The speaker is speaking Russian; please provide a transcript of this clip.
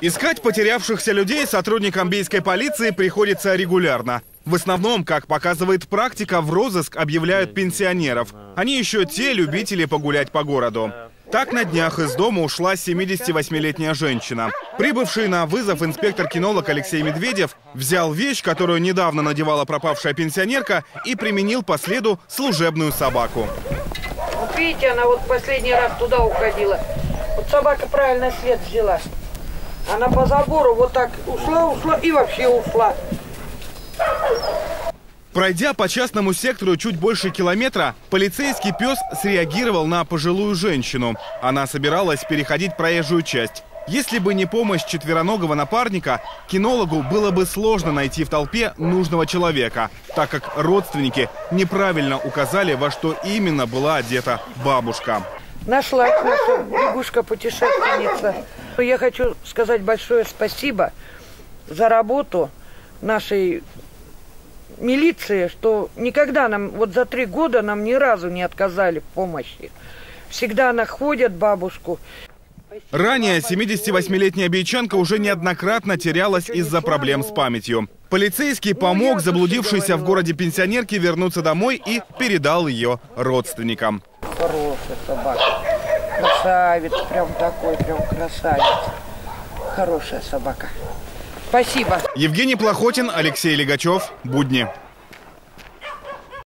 Искать потерявшихся людей сотрудникам бийской полиции приходится регулярно. В основном, как показывает практика, в розыск объявляют пенсионеров. Они еще те любители погулять по городу. Так на днях из дома ушла 78-летняя женщина. Прибывший на вызов инспектор-кинолог Алексей Медведев взял вещь, которую недавно надевала пропавшая пенсионерка, и применил по следу служебную собаку. Вот видите, она вот последний раз туда уходила. Вот собака правильно след взяла. Она по забору вот так ушла и вообще ушла. Пройдя по частному сектору чуть больше километра, полицейский пес среагировал на пожилую женщину. Она собиралась переходить проезжую часть. Если бы не помощь четвероногого напарника, кинологу было бы сложно найти в толпе нужного человека, так как родственники неправильно указали, во что именно была одета бабушка. Нашлась наша лягушка-путешественница. Я хочу сказать большое спасибо за работу нашей милиции, что никогда нам, вот за 3 года нам ни разу не отказали в помощи. Всегда находят бабушку. Ранее 78-летняя бийчанка уже неоднократно терялась из-за проблем с памятью. Полицейский помог заблудившейся в городе пенсионерке вернуться домой и передал ее родственникам. Хорошая собака. Красавец, прям такой, прям красавец. Хорошая собака. Спасибо. Евгений Плахотин, Алексей Легачев, «Будни».